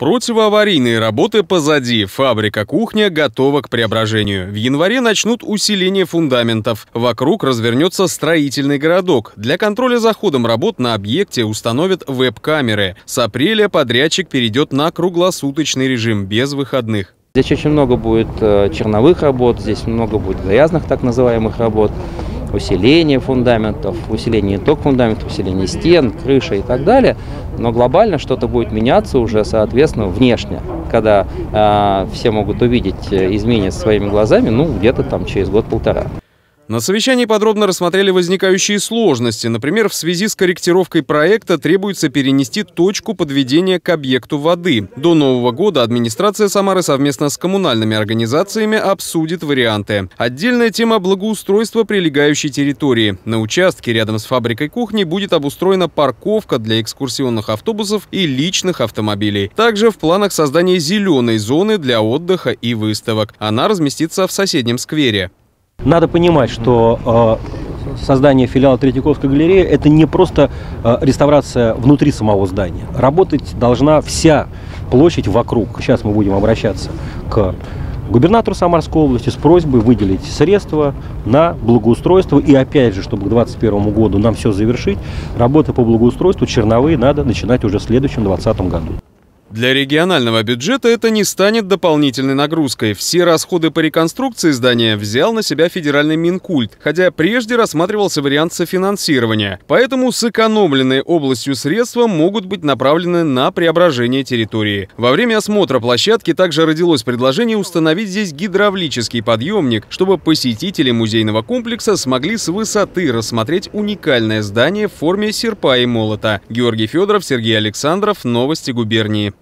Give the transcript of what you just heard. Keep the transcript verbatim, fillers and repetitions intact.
Противоаварийные работы позади. Фабрика-кухня готова к преображению. В январе начнут усиление фундаментов. Вокруг развернется строительный городок. Для контроля за ходом работ на объекте установят веб-камеры. С апреля подрядчик перейдет на круглосуточный режим без выходных. Здесь очень много будет черновых работ, здесь много будет грязных так называемых работ. Усиление фундаментов, усиление ток фундаментов, усиление стен, крыши и так далее. Но глобально что-то будет меняться уже, соответственно, внешне. Когда э, все могут увидеть изменения своими глазами, ну, где-то там через год-полтора. На совещании подробно рассмотрели возникающие сложности. Например, в связи с корректировкой проекта требуется перенести точку подведения к объекту воды. До Нового года администрация Самары совместно с коммунальными организациями обсудит варианты. Отдельная тема — благоустройства прилегающей территории. На участке рядом с фабрикой кухни будет обустроена парковка для экскурсионных автобусов и личных автомобилей. Также в планах создание зеленой зоны для отдыха и выставок. Она разместится в соседнем сквере. Надо понимать, что э, создание филиала Третьяковской галереи – это не просто э, реставрация внутри самого здания. Работать должна вся площадь вокруг. Сейчас мы будем обращаться к губернатору Самарской области с просьбой выделить средства на благоустройство. И опять же, чтобы к две тысячи двадцать первому году нам все завершить, работы по благоустройству черновые надо начинать уже в следующем две тысячи двадцатом году. Для регионального бюджета это не станет дополнительной нагрузкой. Все расходы по реконструкции здания взял на себя федеральный Минкульт, хотя прежде рассматривался вариант софинансирования. Поэтому сэкономленные областью средства могут быть направлены на преображение территории. Во время осмотра площадки также родилось предложение установить здесь гидравлический подъемник, чтобы посетители музейного комплекса смогли с высоты рассмотреть уникальное здание в форме серпа и молота. Георгий Федоров, Сергей Александров, новости губернии.